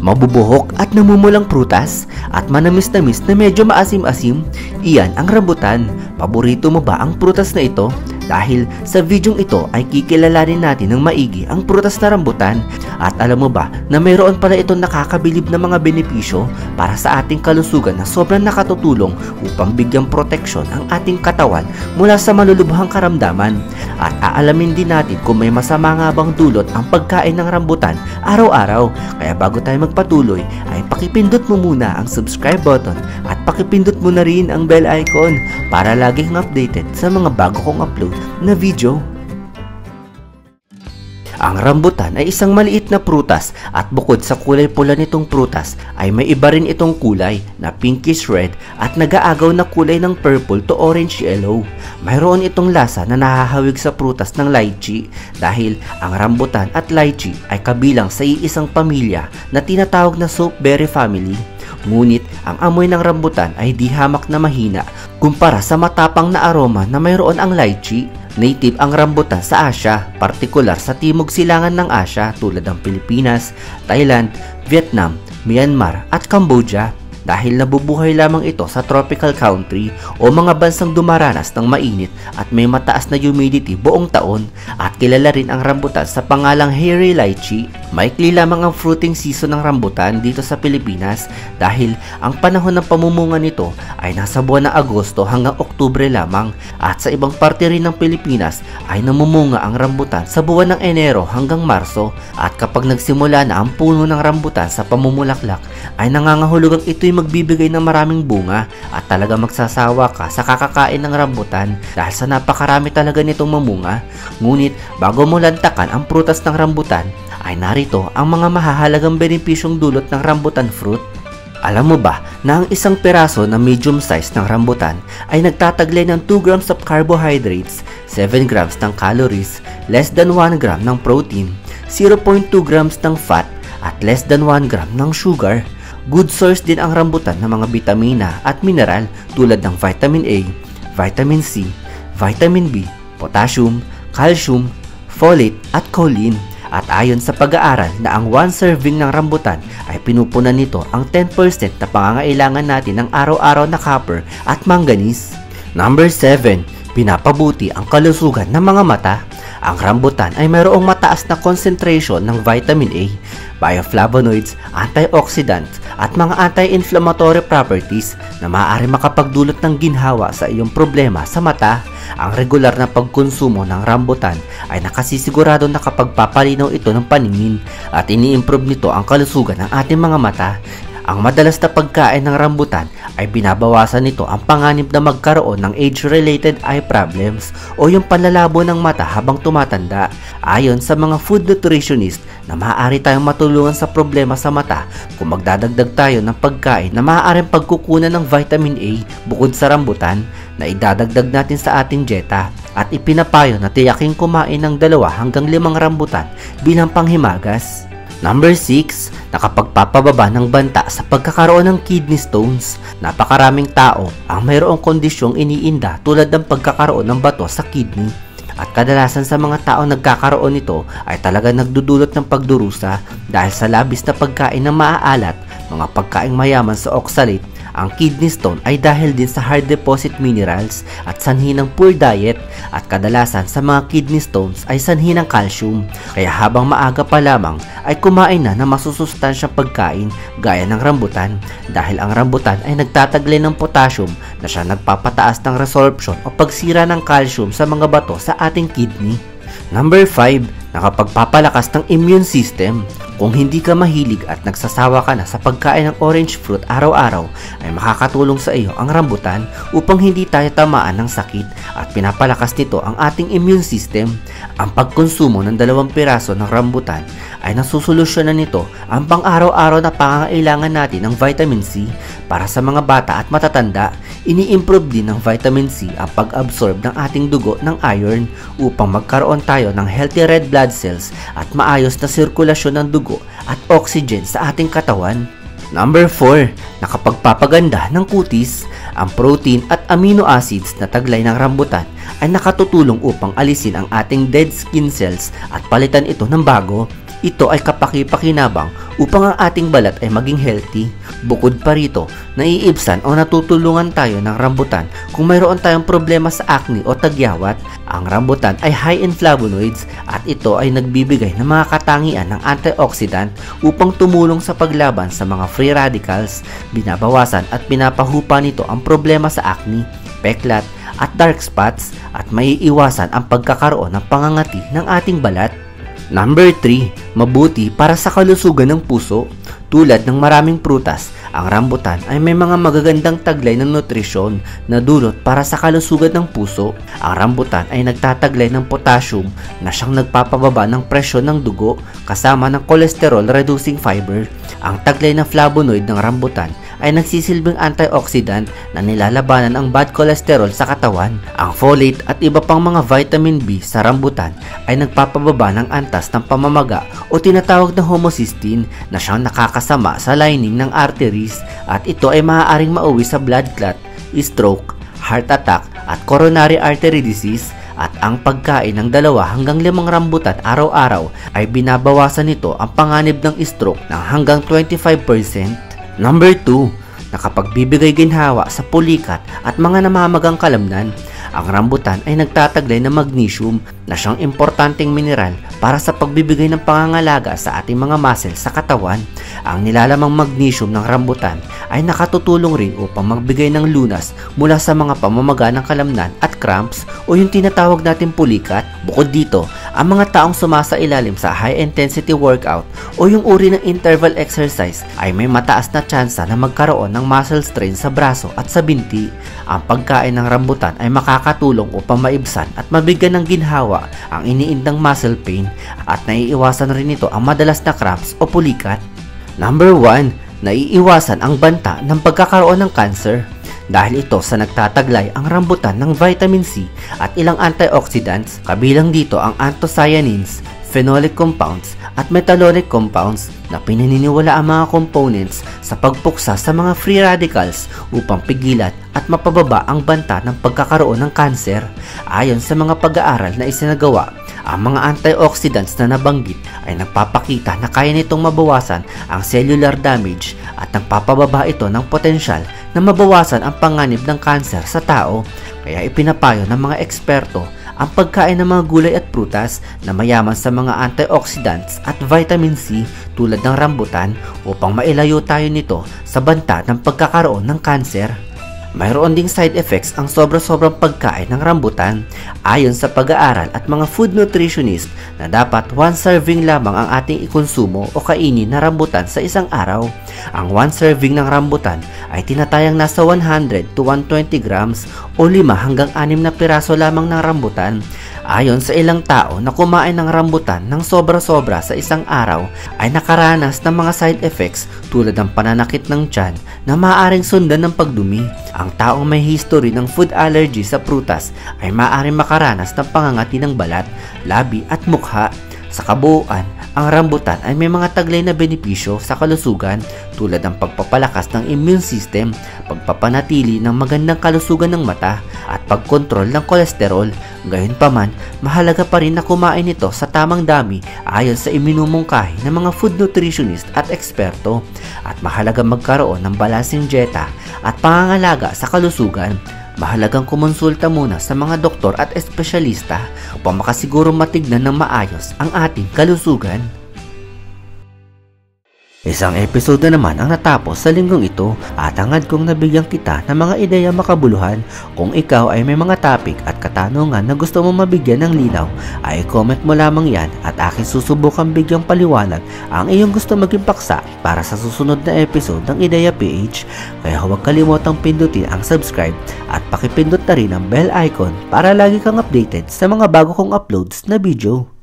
mabubuhok at namumulang prutas at manamis-namis na medyo maasim-asim, iyan ang rambutan. Paborito mo ba ang prutas na ito? Dahil sa videong ito ay kikilalanin natin ng maigi ang prutas na rambutan. At alam mo ba na mayroon pala itong nakakabilib na mga benepisyo para sa ating kalusugan na sobrang nakatutulong upang bigyang proteksyon ang ating katawan mula sa malulubhang karamdaman. At aalamin din natin kung may masama nga bang dulot ang pagkain ng rambutan araw-araw. Kaya bago tayo magpatuloy ay pakipindot mo muna ang subscribe button at pakipindot mo na rin ang bell icon para laging updated sa mga bago kong upload na video. Ang rambutan ay isang maliit na prutas at bukod sa kulay pula nitong prutas ay may iba rin itong kulay na pinkish red at nagaagaw na kulay ng purple to orange yellow. Mayroon itong lasa na nahahawig sa prutas ng lychee dahil ang rambutan at lychee ay kabilang sa iisang pamilya na tinatawag na soapberry family. Ngunit ang amoy ng rambutan ay di hamak na mahina kumpara sa matapang na aroma na mayroon ang lychee. Native ang rambutan sa Asia, partikular sa timog silangan ng Asia tulad ng Pilipinas, Thailand, Vietnam, Myanmar at Cambodia dahil nabubuhay lamang ito sa tropical country o mga bansang dumaranas ng mainit at may mataas na humidity buong taon. At kilala rin ang rambutan sa pangalang hairy lychee. Maikli lamang ang fruiting season ng rambutan dito sa Pilipinas dahil ang panahon ng pamumunga nito ay nasa buwan ng Agosto hanggang Oktubre lamang at sa ibang parte rin ng Pilipinas ay namumunga ang rambutan sa buwan ng Enero hanggang Marso at kapag nagsimula na ang puno ng rambutan sa pamumulaklak ay nangangahulugang ito'y magbibigay ng maraming bunga at talaga magsasawa ka sa kakakain ng rambutan dahil sa napakarami talaga nitong mamunga. Ngunit bago mo lantakan ang prutas ng rambutan ay narito ang mga mahahalagang benepisyong dulot ng rambutan fruit. Alam mo ba na ang isang peraso na medium size ng rambutan ay nagtataglay ng 2 grams of carbohydrates, 7 grams ng calories, less than 1 gram ng protein, 0.2 grams ng fat at less than 1 gram ng sugar. Good source din ang rambutan ng mga bitamina at mineral tulad ng vitamin A, vitamin C, vitamin B, potassium, calcium, folate at choline. At ayon sa pag-aaral na ang 1 serving ng rambutan ay pinupunan nito ang 10% na pangangailangan natin ng araw-araw na copper at manganese. Number 7. Pinapabuti ang kalusugan ng mga mata. Ang rambutan ay mayroong mataas na concentration ng vitamin A, bioflavonoids, antioxidants at mga anti-inflammatory properties na maaari makapagdulot ng ginhawa sa iyong problema sa mata. Ang regular na pagkonsumo ng rambutan ay nakasisigurado na nakapagpapalinaw ito ng paningin at iniimprove nito ang kalusugan ng ating mga mata. Ang madalas na pagkain ng rambutan ay binabawasan nito ang panganib na magkaroon ng age-related eye problems o yung panlalabo ng mata habang tumatanda. Ayon sa mga food nutritionist na maaari tayong matulungan sa problema sa mata kung magdadagdag tayo ng pagkain na maaaring pagkukunan ng vitamin A bukod sa rambutan na idadagdag natin sa ating dieta at ipinapayo na tiyaking kumain ng 2 hanggang 5 rambutan bilang panghimagas. Number 6, nakapagpapababa ng banta sa pagkakaroon ng kidney stones. Napakaraming tao ang mayroong kondisyong iniinda tulad ng pagkakaroon ng bato sa kidney. At kadalasan sa mga tao nagkakaroon nito ay talaga nagdudulot ng pagdurusa dahil sa labis na pagkain na maaalat, mga pagkaing mayaman sa oxalate. Ang kidney stone ay dahil din sa hard deposit minerals at sanhi ng poor diet at kadalasan sa mga kidney stones ay sanhi ng calcium. Kaya habang maaga pa lamang ay kumain na ng masusustansyang pagkain gaya ng rambutan dahil ang rambutan ay nagtataglay ng potassium na siya nagpapataas ng resorption o pagsira ng calcium sa mga bato sa ating kidney. Number 5, nakapagpapalakas ng immune system. Kung hindi ka mahilig at nagsasawa ka na sa pagkain ng orange fruit araw-araw ay makakatulong sa iyo ang rambutan upang hindi tayo tamaan ng sakit at pinapalakas nito ang ating immune system. Ang pagkonsumo ng 2 piraso ng rambutan ay nasusolusyonan nito ang pang-araw-araw na pangangailangan natin ng vitamin C para sa mga bata at matatanda. Ini-improve din ng vitamin C ang pag-absorb ng ating dugo ng iron upang magkaroon tayo ng healthy red blood cells at maayos na sirkulasyon ng dugo at oxygen sa ating katawan. Number 4, nakapagpapaganda ng kutis. Ang protein at amino acids na taglay ng rambutan ay nakatutulong upang alisin ang ating dead skin cells at palitan ito ng bago. Ito ay kapakipakinabang upang ang ating balat ay maging healthy. Bukod pa rito, naiibsan o natutulungan tayo ng rambutan kung mayroon tayong problema sa acne o tagyawat. Ang rambutan ay high in flavonoids at ito ay nagbibigay ng mga katangian ng antioxidant upang tumulong sa paglaban sa mga free radicals. Binabawasan at pinapahupa nito ang problema sa acne, peklat at dark spots at maiiwasan ang pagkakaroon ng pangangati ng ating balat. Number 3, mabuti para sa kalusugan ng puso. Tulad ng maraming prutas, ang rambutan ay may mga magagandang taglay ng nutrisyon na dulot para sa kalusugan ng puso. Ang rambutan ay nagtataglay ng potassium na siyang nagpapababa ng presyon ng dugo kasama ng cholesterol reducing fiber. Ang taglay na flavonoid ng rambutan ay nagsisilbing antioxidant na nilalabanan ang bad cholesterol sa katawan. Ang folate at iba pang mga vitamin B sa rambutan ay nagpapababa ng antas ng pamamaga o tinatawag na homocysteine na siyang nakakasama sa lining ng arteries at ito ay maaaring mauwi sa blood clot, stroke, heart attack at coronary artery disease. At ang pagkain ng 2 hanggang 5 rambutan araw-araw ay binabawasan nito ang panganib ng stroke ng hanggang 25%. Number 2, nakapagbibigay ginhawa sa pulikat at mga namamagang kalamnan. Ang rambutan ay nagtataglay ng magnesium na siyang importanteng mineral para sa pagbibigay ng pangangalaga sa ating mga muscles sa katawan. Ang nilalamang magnesium ng rambutan ay nakatutulong rin upang magbigay ng lunas mula sa mga pamamaga ng kalamnan at cramps o yung tinatawag natin pulikat. Bukod dito, ang mga taong sumasailalim sa high-intensity workout o yung uri ng interval exercise ay may mataas na tsansa na magkaroon ng muscle strain sa braso at sa binti. Ang pagkain ng rambutan ay makakatulong upang maibsan at mabigyan ng ginhawa ang iniindang muscle pain at naiiwasan rin nito ang madalas na cramps o pulikat. Number 1, naiiwasan ang banta ng pagkakaroon ng cancer. Dahil ito sa nagtataglay ang rambutan ng vitamin C at ilang antioxidants, kabilang dito ang anthocyanins, phenolic compounds at metalonic compounds na pinaniniwala ang mga components sa pagpuksa sa mga free radicals upang pigilan at mapababa ang banta ng pagkakaroon ng cancer. Ayon sa mga pag-aaral na isinagawa, ang mga antioxidants na nabanggit ay nagpapakita na kaya nitong mabawasan ang cellular damage at nagpapababa ito ng potensyal na mabawasan ang panganib ng kanser sa tao. Kaya ipinapayo ng mga eksperto ang pagkain ng mga gulay at prutas na mayaman sa mga antioxidants at vitamin C tulad ng rambutan upang mailayo tayo nito sa banta ng pagkakaroon ng kanser. Mayroon ding side effects ang sobra-sobrang pagkain ng rambutan. Ayon sa pag-aaral at mga food nutritionist na dapat 1 serving lamang ang ating ikonsumo o kainin na rambutan sa isang araw. Ang 1 serving ng rambutan ay tinatayang nasa 100 to 120 grams o 5 hanggang 6 na piraso lamang ng rambutan. Ayon sa ilang tao na kumain ng rambutan ng sobra-sobra sa isang araw ay nakaranas ng mga side effects tulad ng pananakit ng tiyan na maaaring sundan ng pagdumi. Ang taong may history ng food allergy sa prutas ay maaaring makaranas ng pangangati ng balat, labi at mukha. Sa kabuuan, ang rambutan ay may mga taglay na benepisyo sa kalusugan tulad ng pagpapalakas ng immune system, pagpapanatili ng magandang kalusugan ng mata, at pagkontrol ng kolesterol. Gayunpaman, mahalaga pa rin na kumain nito sa tamang dami ayon sa iminumungkahi ng mga food nutritionist at eksperto, at mahalaga magkaroon ng balanseng dieta at pangangalaga sa kalusugan. Mahalagang kumonsulta muna sa mga doktor at espesyalista upang makasiguro matignan ng maayos ang ating kalusugan. Isang episode na naman ang natapos sa linggong ito at hangad kong nabigyan kita ng mga ideya makabuluhan. Kung ikaw ay may mga topic at katanungan na gusto mong mabigyan ng linaw ay comment mo lamang yan at aking susubukang bigyang paliwanag ang iyong gusto maging paksa para sa susunod na episode ng Ideya PH. Kaya huwag kalimutang pindutin ang subscribe at pakipindot na rin ang bell icon para lagi kang updated sa mga bago kong uploads na video.